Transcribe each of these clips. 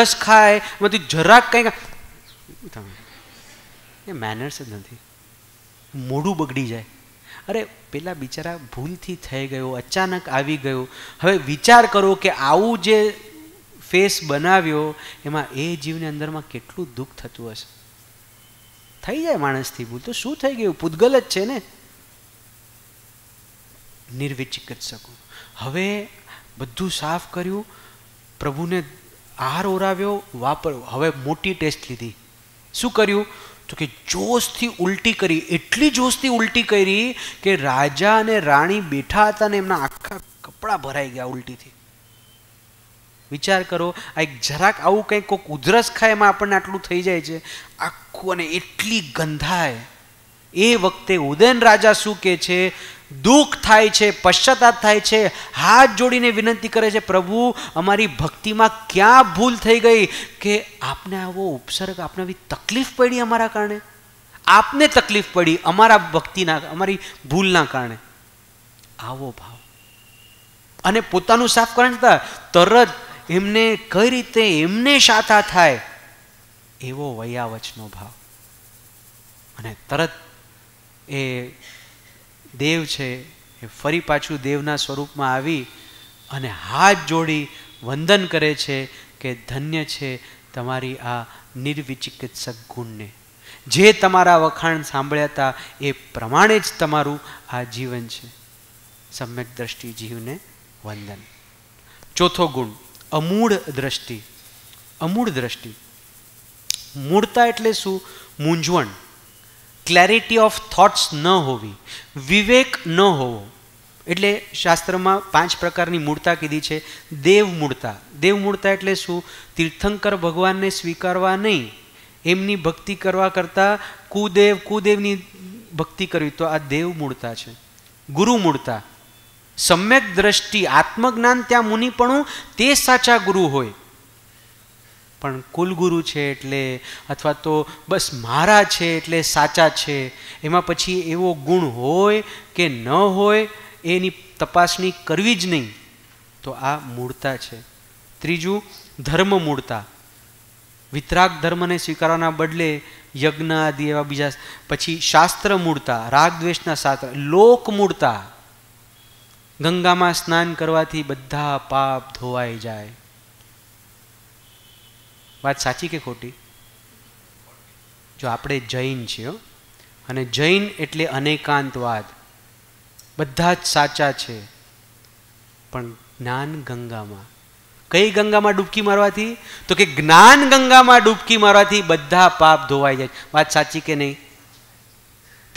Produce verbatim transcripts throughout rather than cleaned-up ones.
રસ ખાય બધું જરાક કંઈક એ મેનર્સ જ નથી, મોઢું બગડી જાય. અરે પેલા બિચારા ભૂલથી થઈ ગયો, અચાનક આવી ગયો. હવે વિચાર કરો કે આવું જે ફેસ બનાવ્યો એમાં એ જીવને અંદરમાં કેટલું દુઃખ થતું હશે. થઈ જાય માણસથી ભૂલ, તો શું થઈ ગયું? પૂતગલ જ છે ને. નિર્વિચિકિત્સકો હવે બધું સાફ કર્યું, પ્રભુને આહાર ઓરાવ્યો, વાપર. હવે મોટી ટેસ્ટ લીધી. શું કર્યું? તો કે જોશથી ઉલટી કરી. એટલી જોશથી ઉલટી કરી કે રાજા અને રાણી બેઠા હતા ને એમના આખા કપડાં ભરાઈ ગયા ઉલટીથી. વિચાર કરો, આ એક જરાક આવું કંઈક કોઈક ઉધરસ ખાય એમાં આપણને આટલું થઈ જાય છે આખું, અને એટલી ગંધાય. એ વખતે ઉદયન રાજા શું કહે છે? દુઃખ થાય છે, પશ્ચાતાપ થાય છે, હાથ જોડીને વિનંતી કરે છે, પ્રભુ અમારી ભક્તિમાં ક્યાં ભૂલ થઈ ગઈ કે આપને આવો ઉપસર્ગ, આપને આવી તકલીફ પડી અમારા કારણે, આપને તકલીફ પડી અમારા ભક્તિના, અમારી ભૂલના કારણે. આવો ભાવ. અને પોતાનું સાફ કરવા છતાં તરત એમને કઈ રીતે એમને શાતા થાય એવો વયાવચનો ભાવ. અને તરત એ દેવ છે એ ફરી પાછું દેવના સ્વરૂપમાં આવી અને હાથ જોડી વંદન કરે છે કે ધન્ય છે તમારી આ નિર્વિચિકિત્સક ગુણને, જે તમારા વખાણ સાંભળ્યા હતા એ પ્રમાણે જ તમારું આ જીવન છે. સમ્યક દ્રષ્ટિ જીવને વંદન. ચોથો ગુણ અમૂળ દ્રષ્ટિ. અમૂળ દ્રષ્ટિ, મૂળતા એટલે શું? મૂંઝવણ, ક્લેરિટી ઓફ થોટ્સ ન હોવી, વિવેક ન હોવો. એટલે શાસ્ત્રમાં પાંચ પ્રકારની મૂળતા કીધી છે. દેવ મૂળતા. દેવ મૂળતા એટલે શું? તીર્થંકર ભગવાનને સ્વીકારવા નહીં, એમની ભક્તિ કરવા કરતાં કુદેવ કુદેવની ભક્તિ કરવી, તો આ દેવ મૂળતા છે. ગુરુ મૂળતા. સમ્યક દ્રષ્ટિ, આત્મજ્ઞાન, ત્યાં મુનિપણું, તે સાચા ગુરુ હોય. પણ કુલગુરુ છે એટલે, અથવા તો બસ મારા છે એટલે સાચા છે, એમાં પછી એવો ગુણ હોય કે ન હોય એની તપાસણી કરવી જ નહીં. તો આ મૂળતા છે. ત્રીજું ધર્મ મૂળતા. વિતરાગ ધર્મને સ્વીકારવાના બદલે યજ્ઞ આદિ એવા બીજા. પછી શાસ્ત્ર મૂળતા, રાગ દ્વેષના શાસ્ત્ર. લોક મૂળતા, ગંગામાં સ્નાન કરવાથી બધા પાપ ધોવાઈ જાય. વાત સાચી કે ખોટી? જો આપણે જૈન છીએ અને જૈન એટલે અનેકાંતવાદ, બધા જ સાચા છે, પણ જ્ઞાન ગંગામાં, કઈ ગંગામાં ડૂબકી મારવાથી? તો કે જ્ઞાન ગંગામાં ડૂબકી મારવાથી બધા પાપ ધોવાઈ જાય. વાત સાચી કે નહીં?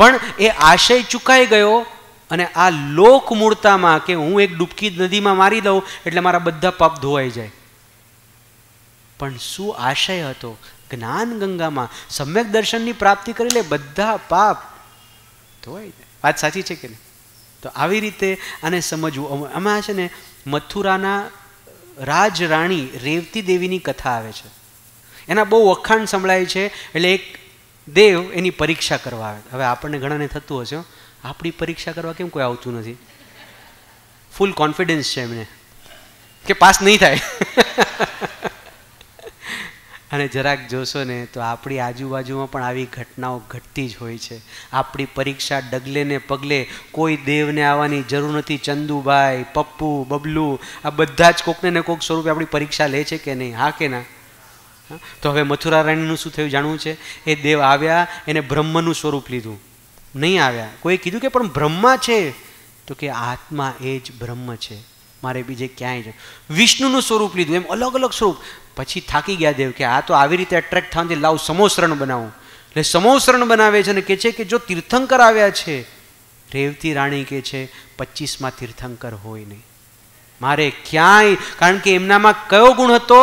પણ એ આશય ચૂકાઈ ગયો અને આ લોક મૂળતામાં કે હું એક ડૂબકી નદીમાં મારી દઉં એટલે મારા બધા પાપ ધોવાઈ જાય. પણ શું આશય હતો? જ્ઞાન ગંગામાં સમ્યક દર્શનની પ્રાપ્તિ કરી લે, બધા પાપ ધોવાઈ જાય. વાત સાચી છે કે નહીં? તો આવી રીતે આને સમજવું. આમાં છે ને મથુરાના રાજરાણી રેવતી દેવીની કથા આવે છે, એના બહુ વખાણ સંભળાય છે. એટલે એક દેવ એની પરીક્ષા કરવા આવે. હવે આપણને ઘણાને થતું હશે, આપણી પરીક્ષા કરવા કેમ કોઈ આવતું નથી? ફૂલ કોન્ફિડન્સ છે એમને કે પાસ નહીં થાય. અને જરાક જોશો ને તો આપણી આજુબાજુમાં પણ આવી ઘટનાઓ ઘટતી જ હોય છે. આપણી પરીક્ષા ડગલે ને પગલે, કોઈ દેવને આવવાની જરૂર નથી. ચંદુભાઈ, પપ્પુ, બબલુ આ બધા જ કોકને ને કોઈક સ્વરૂપે આપણી પરીક્ષા લે છે કે નહીં? હા કે ના? તો હવે મથુરા રાણીનું શું થયું જાણવું છે? એ દેવ આવ્યા, એને બ્રહ્મનું સ્વરૂપ લીધું. નહીં આવ્યા, કોઈ કીધું કે પણ બ્રહ્મા છે, તો કે આત્મા એ જ બ્રહ્મ છે, મારે બીજે ક્યાંય. વિષ્ણુનું સ્વરૂપ લીધું, એમ અલગ અલગ સ્વરૂપ. પછી થાકી ગયા દેવ કે આ તો આવી રીતે એટ્રેક્ટ થવાથી લાવ સમોસરણ બનાવું. એટલે સમોસરણ બનાવે છે અને કહે છે કે જો તીર્થંકર આવ્યા છે. રેવતી રાણી કહે છે પચીસમાં તીર્થંકર હોય નહીં મારે ક્યાંય. કારણ કે એમનામાં કયો ગુણ હતો?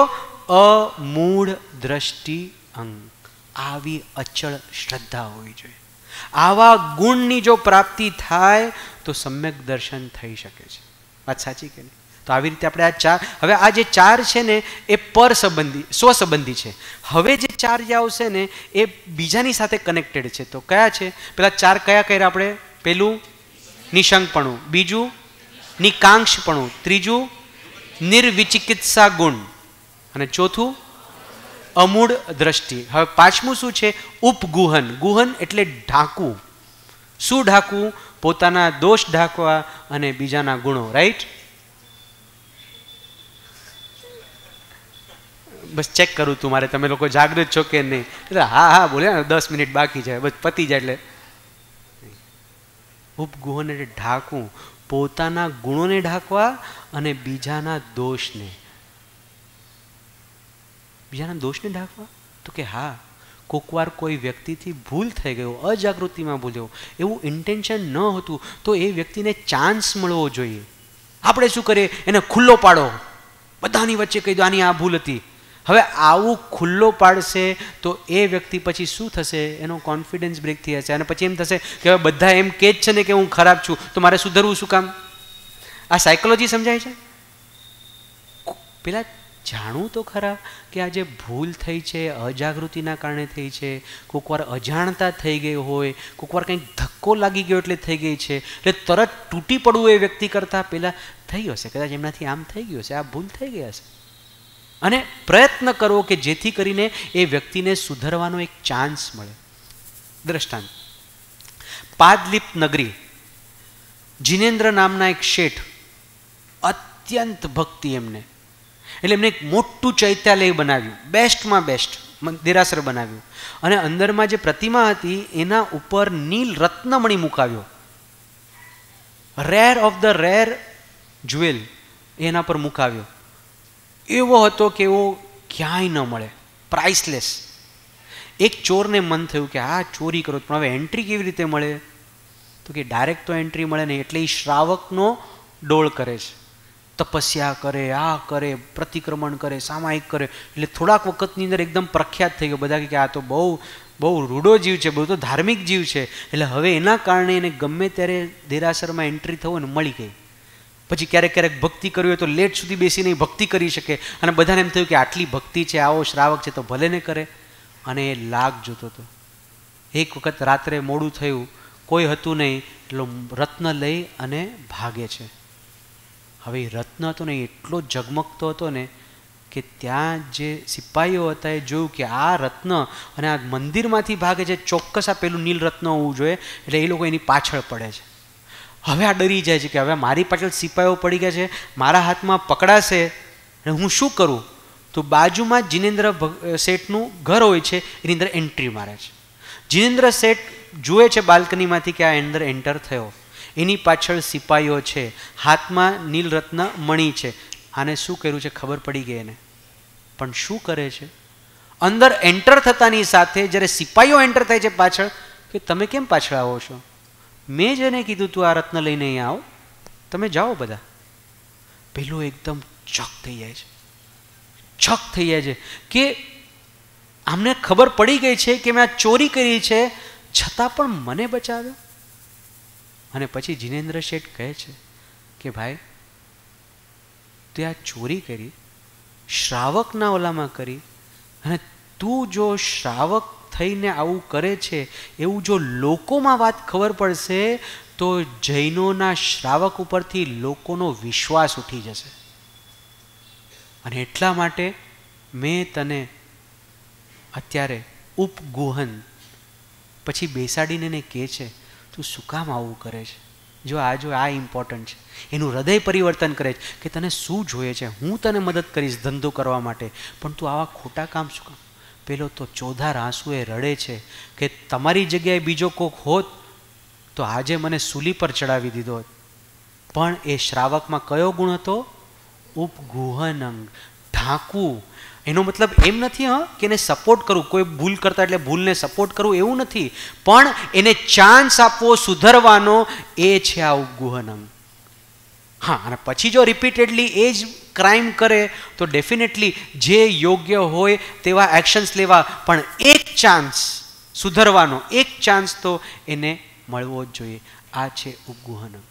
અમૂળ દ્રષ્ટિ અંગ. આવી અચળ શ્રદ્ધા હોવી જોઈએ. આવા ગુણની જો પ્રાપ્તિ થાય તો સમ્યક દર્શન થઈ શકે છે. વાત સાચી કે નહીં? તો આવી રીતે આપણે આ ચાર, હવે આ જે ચાર છે ને એ પર સંબંધી, સ્વ સંબંધી છે. હવે જે ચાર જે આવશે ને એ બીજાની સાથે કનેક્ટેડ છે. તો કયા છે? પેલા ચાર કયા કર્યા આપણે? પેલું નિશંકપણું, બીજું નિકાંક્ષપણું, ત્રીજું નિર્વિચિકિત્સા ગુણ, અને ચોથું अमूढ़ दृष्टि। हम पांचमू शू है उपगुहन। गुहन एटले ढाकू। शू ढाकू? पोताना दोष ढाकवा अने बीजाना गुणों। राइट, बस चेक करूँ तुम्हारे तमे लोग जागृत छो के नहीं। हाँ हाँ बोले ना, दस मिनिट बाकी है, बस पती जाए एटले उपगुहन एटले ढाकू। पोताना गुणों ने ढाकवा अने बीजाना दोष ने। बीजाना दोष ने ढाकवा तो के हाँ कोकवार कोई व्यक्ति थी भूल थई गयो, अजागृति में बोल्यो, एवं इंटेंशन न होतुं तो ये व्यक्ति ने चांस मळवो जोईए। आपणे शुं करीए? एने खुल्लो पाड़ो, बधानी वच्चे कही दो आनी आ भूल हती। हवे आवुं खुल्लो पाड़शे तो ए व्यक्ति पछी शुं थशे? एनो कॉन्फिडन्स ब्रेक थई जशे अने पछी एम थशे के हवे बधा एम के ज छे ने के हुं खराब छुं तो मारे सुधरवुं शुं काम। आ साइकोलॉजी समजाय छे? पेला जाणू तो खरा कि आज भूल थई है अजागृति कारण थी है, कोकवार अजाणता थी गई हो, कोकवार कहीं धक्को लगी गयो एटले थी गई है, एटले तरत तूटी पड़ू ए व्यक्ति करता पहला थई हशे। कदाच एमनाथी आम थई गयुं हशे, आ भूल थई गई हशे अने प्रयत्न करो कि जेथी करीने ए व्यक्ति ने सुधरवानो एक चांस मळे। दृष्टांत पादलिप्त नगरी। जिनेन्द्र नामना एक शेठ, अत्यंत भक्ति एमने, એટલે એમને એક મોટું ચૈત્યાલય બનાવ્યું, બેસ્ટમાં બેસ્ટ દેરાસર બનાવ્યું અને અંદરમાં જે પ્રતિમા હતી એના ઉપર નીલ રત્નમણી મુકાવ્યો, rare of the rare jewel એના પર મુકાવ્યો, એવો હતો કે એવો ક્યાંય ન મળે, પ્રાઇસલેસ। એક ચોરને મન થયું કે આ ચોરી કરો, પણ હવે એન્ટ્રી કેવી રીતે મળે? તો કે ડાયરેક્ટ તો એન્ટ્રી મળે નહીં, એટલે એ શ્રાવકનો ડોળ કરે છે, तपस्या करे, आ करे, प्रतिक्रमण करे, सामायिक करे, एटले थोड़ाक वखतनी अंदर एकदम प्रख्यात थई गयो। बधा के आ तो बहु बहु रूडो जीव छे, बहु तो धार्मिक जीव छे, एटले हवे एना कारणे एने गमे त्यारे देरासरमां एंट्री थयो ने मळी गई। पछी क्यारेक क्यारेक भक्ति करवी होय तो लेट सुधी बेसीने भक्ति करी शके अने बधाने एम थयुं के आटली भक्ति छे, आवो श्रावक छे तो भले ने करे, अने लाग जोतो तो। एक वखत रात्रे मोडुं थयुं, कोई हतुं नहीं, एटलो रत्न लई अने भागे छे। હવે રત્ન હતો ને એટલો ઝગમગતો હતો ને કે ત્યાં જે સિપાહીઓ હતા એ જોયું કે આ રત્ન અને આ મંદિરમાંથી ભાગે છે, ચોક્કસ આ પેલું નીલ રત્ન હોવું જોઈએ, એટલે એ લોકો એની પાછળ પડે છે। હવે આ ડરી જાય છે કે હવે મારી પાછળ સિપાહીઓ પડી ગયા છે, મારા હાથમાં પકડાશે અને હું શું કરું? તો બાજુમાં જીનેન્દ્ર શેઠનું ઘર હોય છે, એની અંદર એન્ટ્રી મારે છે। જીનેન્દ્ર શેઠ જુએ છે બાલ્કનીમાંથી કે આ અંદર એન્ટર થયો, એની પાછળ સિપાહીઓ છે, હાથમાં નીલરત્ન મણી છે। આને શું કર્યું છે ખબર પડી ગઈ એને, પણ શું કરે છે? અંદર એન્ટર થતાની સાથે જ્યારે સિપાહીઓ એન્ટર થાય છે પાછળ કે તમે કેમ પાછળ આવો છો? મેં જ એને કીધું તું આ રત્ન લઈને અહીંયા આવો, તમે જાઓ બધા। પેલો એકદમ છક થઈ જાય છે, છક થઈ જાય છે કે આમને ખબર પડી ગઈ છે કે મેં આ ચોરી કરી છે, છતાં પણ મને બચાવ્યો। અને પછી જીનેન્દ્ર શેઠ કહે છે કે ભાઈ તે આ ચોરી કરી શ્રાવકના ઓલામાં કરી, અને તું જો શ્રાવક થઈને આવું કરે છે એવું જો લોકોમાં વાત ખબર પડશે તો જૈનોના શ્રાવક ઉપરથી લોકોનો વિશ્વાસ ઉઠી જશે, અને એટલા માટે મેં તને અત્યારે ઉપગુહન પછી બેસાડીને એને કહે છે તું શું કામ આવું કરે છે? જો આ જો આ ઇમ્પોર્ટન્ટ છે, એનું હૃદય પરિવર્તન કરે છે કે તને શું જોઈએ છે, હું તને મદદ કરીશ ધંધો કરવા માટે, પણ તું આવા ખોટા કામ શું કામ? પેલો તો ચોધાર આંસુએ રડે છે કે તમારી જગ્યાએ બીજો કોક હોત તો આજે મને સૂલી પર ચડાવી દીધો હોત। પણ એ શ્રાવકમાં કયો ગુણ હતો? ઉપગુહન અંગ, ઢાંકવું। એનો મતલબ એમ નથી હા કે એને સપોર્ટ કરવું, કોઈ ભૂલ કરતા એટલે ભૂલને સપોર્ટ કરવું એવું નથી, પણ એને ચાન્સ આપવો સુધરવાનો, એ છે આ ઉપગુહન અંગ। હા, અને પછી જો રિપીટેડલી એ જ ક્રાઇમ કરે તો ડેફિનેટલી જે યોગ્ય હોય તેવા એક્શન્સ લેવા, પણ એક ચાન્સ સુધરવાનો, એક ચાન્સ તો એને મળવો જ જોઈએ। આ છે ઉપગુહન અંગ।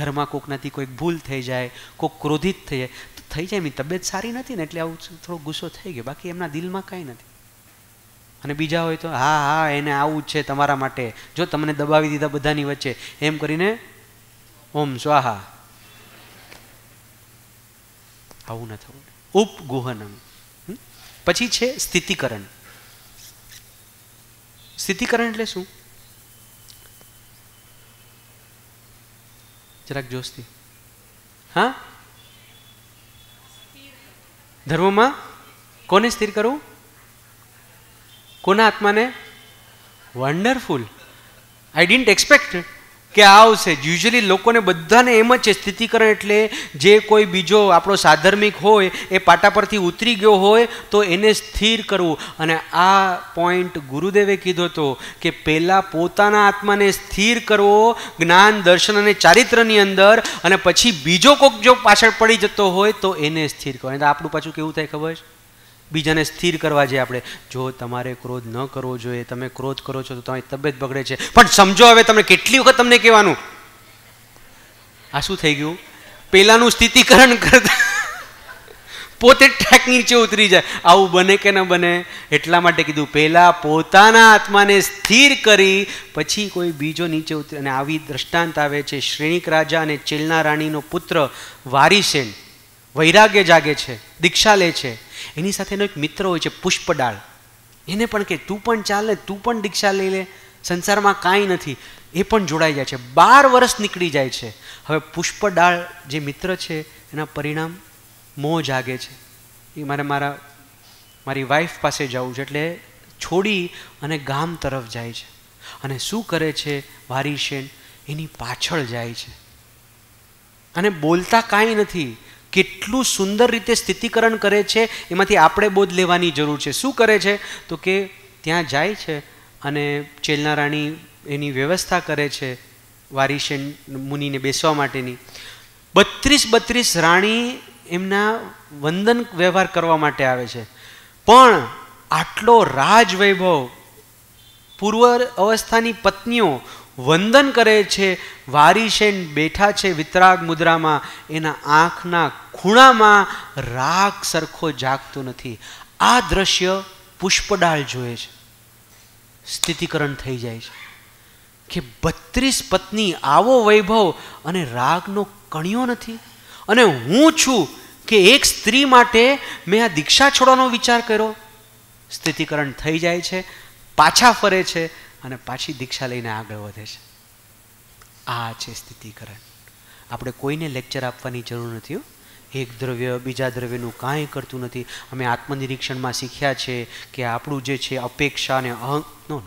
ઘરમાં કોકનાથી કોઈક ભૂલ થઈ જાય, કોઈક ક્રોધિત થઈ જાય તો થઈ જાય એમની તબિયત સારી નથી ને એટલે આવું થોડો ગુસ્સો થઈ ગયો, બાકી એમના દિલમાં કાંઈ નથી। અને બીજા હોય તો હા હા એને આવું છે તમારા માટે, જો તમને દબાવી દીધા બધાની વચ્ચે, એમ કરીને ઓમ સ્વાહા, આવું ન થવું ઉપગુહન। પછી છે સ્થિતિકરણ. સ્થિતિકરણ એટલે શું? જરાક જોશથી. હા, ધર્મમાં કોને સ્થિર કરવું? કોના આત્માને? વન્ડરફુલ. આઈ ડિન્ટ એક્સપેક્ટ કે આવશે. યુઝ્યુઅલી લોકોને બધાને એમ જ છે સ્થિતિકરણ એટલે જે કોઈ બીજો આપણો સાધર્મિક હોય એ પાટા પરથી ઉતરી ગયો હોય તો એને સ્થિર કરવું. અને આ પોઈન્ટ ગુરુદેવે કીધો હતો કે પહેલાં પોતાના આત્માને સ્થિર કરવો જ્ઞાન દર્શન અને ચારિત્રની અંદર, અને પછી બીજો કોઈક જો પાછળ પડી જતો હોય તો એને સ્થિર કરવો. અને આપણું પાછું કેવું થાય ખબર છે? બીજાને સ્થિર કરવા જઈએ આપણે. જો તમારે ક્રોધ ન કરવો જોઈએ, તમે ક્રોધ કરો છો તો તમારી તબિયત બગડે છે. પણ સમજો હવે તમને કેટલી વખત તમને કહેવાનું. આ શું થઈ ગયું? પહેલાંનું સ્થિતિકરણ કરતા પોતે ટ્રેક નીચે ઉતરી જાય. આવું બને કે ન બને? એટલા માટે કીધું પહેલાં પોતાના આત્માને સ્થિર કરી પછી કોઈ બીજો નીચે ઉતરી. અને આવી દ્રષ્ટાંત આવે છે. શ્રેણીક રાજા અને ચેલના રાણીનો પુત્ર વારીસેન વૈરાગ્ય જાગે છે, દીક્ષા લે છે. એની સાથેનો એક મિત્ર હોય છે પુષ્પડાળ. એને પણ કે તું પણ ચાલે, તું પણ દીક્ષા લઈ લે, સંસારમાં કાંઈ નથી. એ પણ જોડાઈ જાય છે. બાર વર્ષ નીકળી જાય છે. હવે પુષ્પડાળ જે મિત્ર છે એના પરિણામ મોહ જાગે છે. એ મારે મારા મારી વાઈફ પાસે જવું છે એટલે છોડી અને ગામ તરફ જાય છે. અને શું કરે છે વારીસેન? એની પાછળ જાય છે. અને બોલતા કાંઈ નથી. કેટલું સુંદર રીતે સ્થિતિકરણ કરે છે. એમાંથી આપણે બોધ લેવાની જરૂર છે. શું કરે છે તો કે ત્યાં જાય છે અને ચેલના રાણી એની વ્યવસ્થા કરે છે વારીસેન મુનિને બેસવા માટેની. બત્રીસ બત્રીસ રાણી એમના વંદન વ્યવહાર કરવા માટે આવે છે. પણ આટલો રાજવૈભવ, પૂર્વ અવસ્થાની પત્નીઓ વંદન કરે છે. વારીસેન બેઠા છે વિતરાગ મુદ્રામાં. એના આંખના ખૂણામાં રાગ સરખો જાગતો નથી. આ દ્રશ્ય પુષ્પડાળ જોએ છે. સ્થિતિકરણ થઈ જાય છે કે બત્રીસ પત્ની, આવો વૈભવ અને રાગનો કણિયો નથી. અને હું છું કે એક સ્ત્રી માટે મેં આ દીક્ષા છોડવાનો વિચાર કર્યો. સ્થિતિકરણ થઈ જાય છે, પાછા ફરે છે અને પાછી દીક્ષા લઈને આગળ વધે છે. આ છે સ્થિતિકરણ. આપણે કોઈને લેક્ચર આપવાની જરૂર નથી. એક દ્રવ્ય બીજા દ્રવ્યનું કાંઈ કરતું નથી. અમે આત્મનિરીક્ષણમાં શીખ્યા છે કે આપણું જે છે અપેક્ષા અને અહંનો,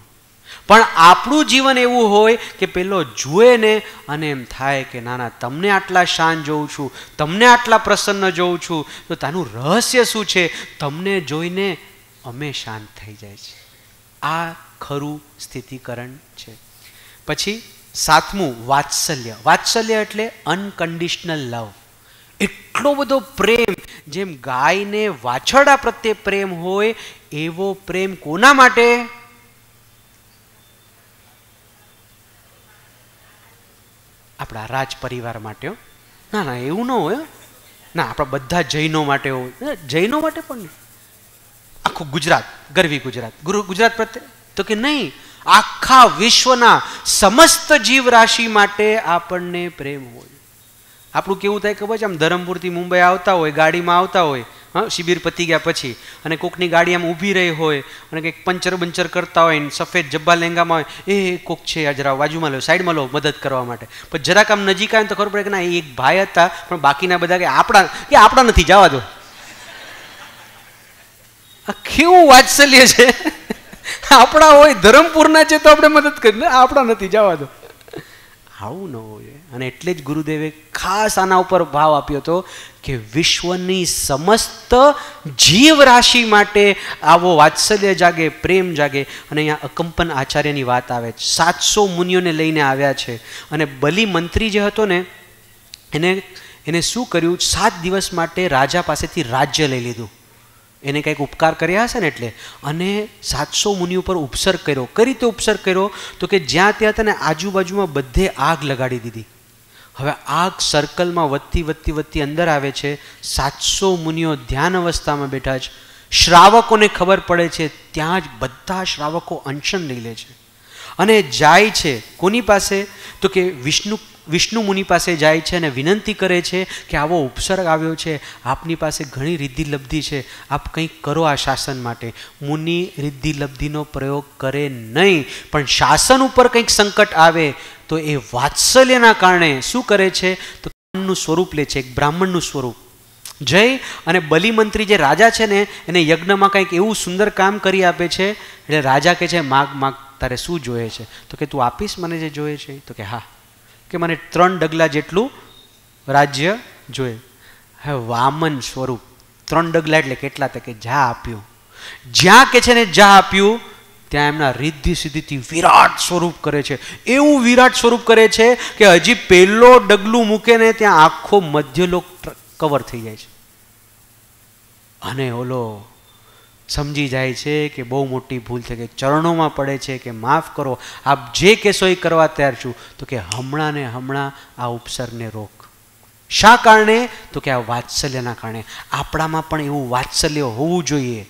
પણ આપણું જીવન એવું હોય કે પેલો જુએ ને અને એમ થાય કે ના ના, તમને આટલા શાંત જોઉં છું, તમને આટલા પ્રસન્ન જોઉં છું, તો તાનું રહસ્ય શું છે? તમને જોઈને અમે શાંત થઈ જાય છે. આ ખરું સ્થિતિકરણ છે. પછી સાતમું વાત્સલ્ય. વાત્સલ્ય એટલે અનકન્ડિશનલ લવ. એટલો બધો પ્રેમ, જેમ ગાયને વાછરડા પ્રત્યે પ્રેમ હોય એવો પ્રેમ કોના માટે? આપણા રાજ પરિવાર માટે. ના ના, એવું ન હોય. ના, આપણા બધા જૈનો માટે હોય. જૈનો માટે પણ નહીં. આખું ગુજરાત, ગરવી ગુજરાત, ગુજરાત પ્રત્યે તો કે નહીં, આખા વિશ્વના સમસ્ત જીવ રાશિ માટે આપણને પ્રેમ હોય. આપણું કેવું થાય ખબર છે? આમ ધરમપુરથી મુંબઈ આવતા હોય, ગાડીમાં આવતા હોય, હા, શિબિર પતી ગયા પછી, અને કોકની ગાડી આમ ઊભી રહી હોય અને કંઈક પંચર બંચર કરતા હોય ને સફેદ જબ્બા લેંગામાં હોય, એ કોક છે, આ જરા બાજુમાં લો, સાઈડમાં લો, મદદ કરવા માટે. પણ જરાક આમ નજીક આવે તો ખબર પડે કે ના, એ એક ભાઈ હતા, પણ બાકીના બધા કે આપણા કે આપણા નથી, જવા દો. આ કેવું વાત્સલ્ય છે! આપણા હોય, ધરમપુરના છે તો આપણે મદદ કરીને, આપણા નથી, જવા દો. આવું ન હોય. અને એટલે જ ગુરુદેવે ખાસ આના ઉપર ભાવ આપ્યો હતો કે વિશ્વની સમસ્ત જીવ રાશિ માટે આવો વાત્સલ્ય જાગે, પ્રેમ જાગે. અને અહીંયા અકંપન આચાર્યની વાત આવે છે. સાતસો મુનિઓને લઈને આવ્યા છે. અને બલિ મંત્રી જે હતો ને એને એને શું કર્યું? સાત દિવસ માટે રાજા પાસેથી રાજ્ય લઈ લીધું. એને કંઈક ઉપકાર કર્યા હશે ને એટલે. અને સાતસો મુનિ ઉપર ઉપસર્ગ કર્યો. કઈ રીતે ઉપસર્ગ કર્યો? તો કે જ્યાં ત્યાં તેને આજુબાજુમાં બધે આગ લગાડી દીધી. હવે આગ સર્કલમાં વધતી વધતી વધતી અંદર આવે છે. સાતસો મુનિઓ ધ્યાન અવસ્થામાં બેઠા છે. શ્રાવકોને ખબર પડે છે, ત્યાં જ બધા શ્રાવકો અનશન લઈ લે છે અને જાય છે કોની પાસે? તો કે વિષ્ણુ विष्णु मुनि पास जाए छे ने विनंती करे छे कि आवो उपसर्ग आव्यो छे, आपनी पास घणी रिद्धि लब्धि छे, आप कंई करो आ शासन माटे। मुनि रिद्धि लब्धिनो प्रयोग करे नहीं, पण शासन उपर कंईक संकट आवे तो ए वात्सल्यना कारणे शुं करे छे तो ब्राह्मणनुं स्वरूप ले छे, एक ब्राह्मणनुं स्वरूप। जय अने बलि मंत्री जे राजा छे ने एने यज्ञमां कंईक एवुं सुंदर काम करी आपे छे एटले राजा कहे छे माग माग तारे शुं जोईए छे, तो के तू आपीश मने जे जोईए छे, तो के हाँ कि मैंने त्रण डगला जेटलू राज्य जोए। हे वामन स्वरूप त्रण डगला एटले केटला ते के जा आप्यो, ज्यां के छे ने जा आप्यो त्यां एमना रिद्धि सिद्धिथी विराट स्वरूप करे छे। एवुं विराट स्वरूप करे छे के हजी पेलो डगलू मूके ने त्यां आखो मध्यलोक कवर थई जाय छे अने ओलो समझी जाए छे कि बहु मोटी भूल थई गई, चरणों में पड़े छे कि माफ करो, आप जे कहो ए करवा तैयार छूं, तो कि हमणा ने हमणा आ उपसर्ग ने रोक। शा कारणे? तो कि आ वात्सल्यना कारणे। आपणामां पण एवुं वात्सल्य होवुं जोईए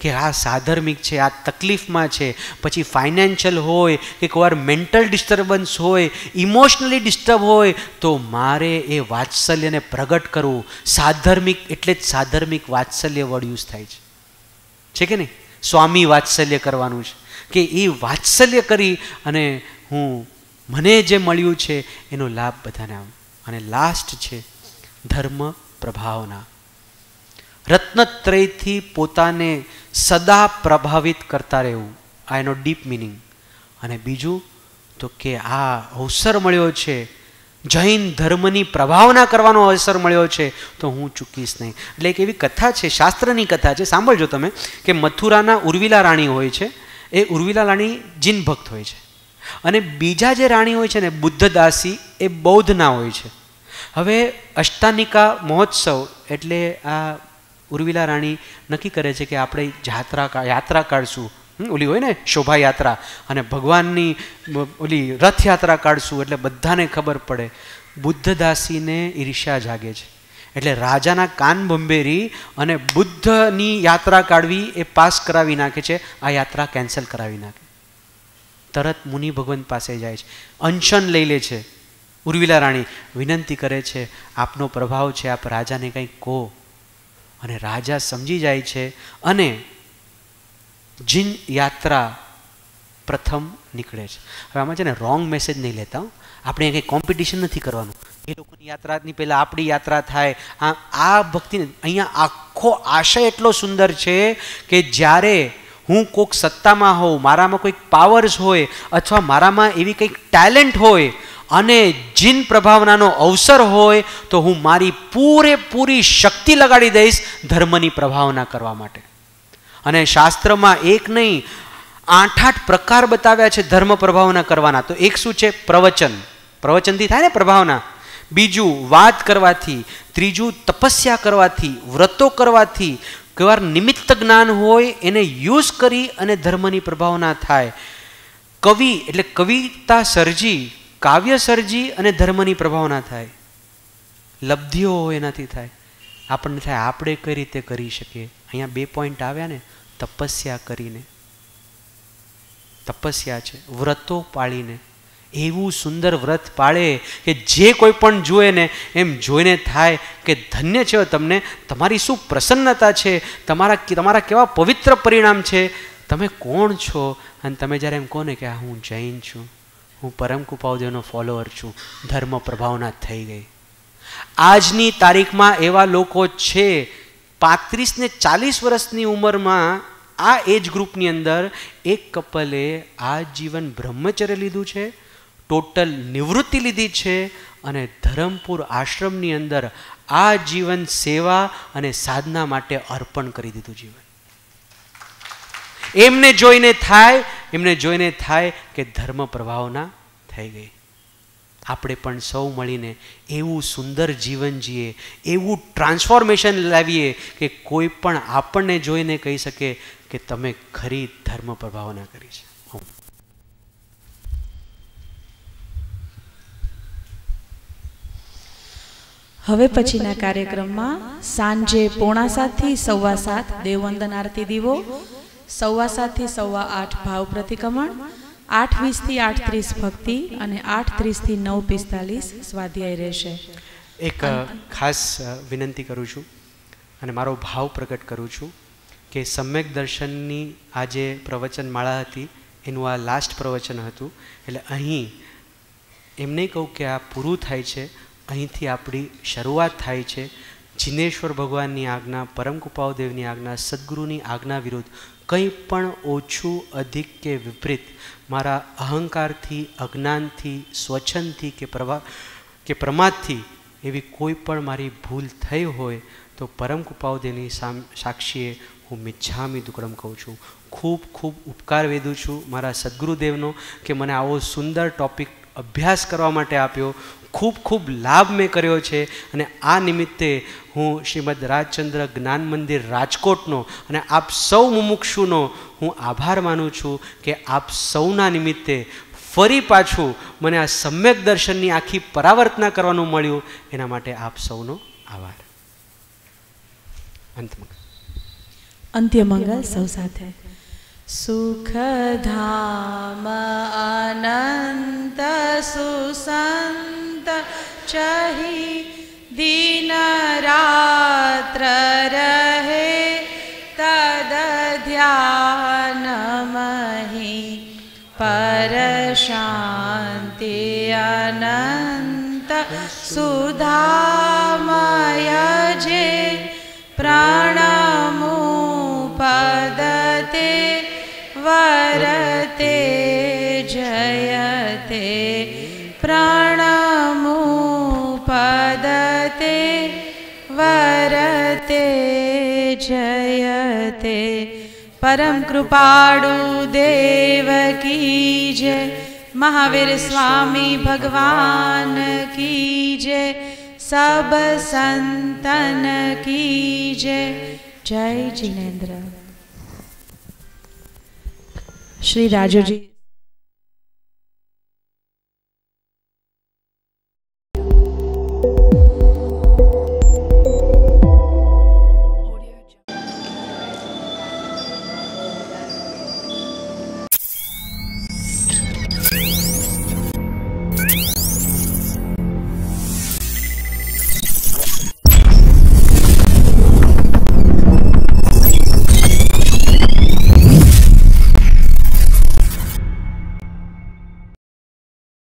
कि आ साधर्मिक छे, आ तकलीफ में छे, पछी फाइनेंशियल होय के कोई वार मेंटल डिस्टर्बन्स होय, इमोशनली डिस्टर्ब होय, तो मारे ए वात्सल्य ने प्रगट करवुं। साधर्मिक एटले ज साधर्मिक वात्सल्य वर्ड यूज थाय छे छे के नहीं, स्वामी वात्सल्य करवानुं छे कि ए वात्सल्य करी अने हूँ मने जे मळ्युं छे एनो लाभ बधाने आवे। अने लास्ट छे धर्म प्रभावना। रत्नत्रयथी पोताने सदा प्रभावित करता रहेवुं, आ एनो डीप मीनिंग। अने बीजुं तो के आ अवसर मळ्यो छे, जैन धर्मनी प्रभावना करवानो अवसर मळ्यो छे तो हूँ चूकीश नहीं। एटले एक एवी कथा छे, शास्त्रनी कथा छे, सांभळजो तमे, के मथुराना उर्विला राणी होय छे, ए उर्विला राणी जीन भक्त होय छे अने बीजा जे राणी होय छे ने बुद्धदासी ए बौद्धना होय छे। हवे अष्टानिका महोत्सव एटले आ उर्विला राणी नक्की करे छे के आपणे यात्रा यात्रा काढशुं, ओली होय ने शोभा यात्रा, अने भगवाननी ओली रथ यात्रा काढशुं एटले बधाने खबर पड़े। बुद्धदासीने ईर्ष्या जागे छे एटले राजाना कान बंबेरी अने बुद्धनी यात्रा काढवी ए पास करावी नाखे छे, आ यात्रा केन्सल करावी नाखे। तरत मुनि भगवान पासे जाय छे, अंशन लई ले छे। उर्विला राणी विनंती करे छे आपनो प्रभाव छे, आप राजाने कंई को। अने राजा समझी जाय छे अने जिन यात्रा प्रथम निकले छे। हवे आमां छे ने रॉन्ग मेसेज नहीं लेता हूँ, आपणे कंई कॉम्पिटिशन नहीं करवानुं, ए लोकोनी यात्रानी पहेला आपणी यात्रा थाय। आ आ भक्ति अहींया आखो आशय एटलो सुंदर छे के ज्यारे हूँ कोक सत्ता में होऊं, मारामां कोई पावर्स होय अथवा मारामां एवी कोई टेलेंट होय अने जिन प्रभावनानो अवसर होय तो हूँ मारी पूरेपूरी शक्ति लगाड़ी दईश धर्मनी प्रभावना करवा माटे। अने शास्त्र में एक नहीं आठ आठ प्रकार बताव्या छे धर्म प्रभावना करवाना। तो एक शुं छे? प्रवचन, प्रवचन थी थाय ने प्रभावना। बीजू वात करवाथी, त्रीजू तपस्या करवाथी, व्रतो करवाथी, कोई वार निमित्त ज्ञान होय एने यूज करी अने धर्मनी प्रभावना थाय। कवि एटले कविता सर्जी, काव्य सर्जी अने धर्मनी प्रभावना थाय। लब्धिओ होय एनाथी थाय, आपणे थाय आपणे कई रीते करी शकीए। अहींया बे पॉइंट आव्या ने, तपस्या करीने, तपस्या छे, व्रतो पाळीने, एवं सुंदर व्रत पाळे कि जे कोईपण जुए ने एम जोईने थाय कि धन्य छो तमने, तमारी शुं प्रसन्नता छे, तमारा तमारा केवा पवित्र परिणाम छे, तमे कोण छो। अने तमे ज्यारे एम कोने कि हूँ जैन छूं, हूँ परम कुपावदेवनो फॉलोअर छूं, धर्म प्रभावना थई गई। आजनी तारीख में एवा लोको छे पैंतीस ने चालीस वर्षनी उमर में आ एज ग्रुपनी अंदर एक कपले आजीवन ब्रह्मचर्य लीधुं छे, टोटल निवृत्ति लीधी छे अने धरमपुर आश्रमनी अंदर आ जीवन सेवा अने साधना माटे अर्पण करी दीधुं जीवन। एमने जोईने थाय, एमने जोईने थाय के धर्म प्रभावना थई गई। आपणे पण सौ मळीने एवुं सुंदर जीवन जीए, एवुं ट्रांसफॉर्मेशन लावीए के कोई पण आपणे जोईने कही शके के तमे खरी धर्म प्रभावना करी छे। हवे पछीना कार्यक्रममां सांजे पौणा सात थी सवा सात देववंदन आरती दीवो, सवा सात थी सवा आठ भाव प्रतिक्रमण, आठ वीस थी आठ तीस भक्ति अने आठ तीस थी नौ पिस्तालीस स्वाध्याय रहेशे। एक खास विनंती करूँ छूं अने मारो भाव प्रकट करूँ छूं के सम्यक दर्शननी आजे प्रवचन माला हती एनुं आ लास्ट प्रवचन हतुं एटले अहीं एम नहीं कहूँ कि आ पूरुं थाय छे, અહીંથી આપણી શરૂઆત થાય છે। જિનેશ્વર ભગવાનની આજ્ઞા, પરમ કૃપાદેવની આજ્ઞા, સદગુરુની આજ્ઞા વિરુદ્ધ કંઈ પણ ઓછું અધિક કે વિપરીત મારા અહંકારથી, અજ્ઞાનથી, સ્વચ્છંદથી કે પ્રવા કે પ્રમાદથી એવી કોઈ પણ મારી ભૂલ થઈ હોય તો પરમ કૃપાદેવની સાક્ષીએ હું મિચ્છામી દુક્કડમ કહું છું। ખૂબ ખૂબ ઉપકાર વેધું છું મારા સદગુરુદેવનો કે મને આવો સુંદર ટૉપિક અભ્યાસ કરવા માટે આપ્યો। खूब खूब लाभ मैं कर्यो छे अने आ निमित्ते हूँ श्रीमद राजचंद्र ज्ञान मंदिर राजकोटनो अने आप सौ मुमुक्षुनो हूँ आभार मानु छूँ कि आप सौना निमित्ते फरी पाछू मने आ सम्यक दर्शननी आखी परावर्तना करवानु मळ्युं, एना माटे आप सौनो आभार। अंत्य मंगल सौ साथे। सुखधाम अनंत सुसंत चहि दिन रात्र रहे तद ध्यान महि पर शांति अनंत सुधामय जे प्रणमुपदते वरते जयते प्राणमुपदते वरते जयते। परम कृपाणु देव की जय। महावीर स्वामी भगवान की जय। सब संतन की जय। जय जिनेन्द्र श्री राजू जी।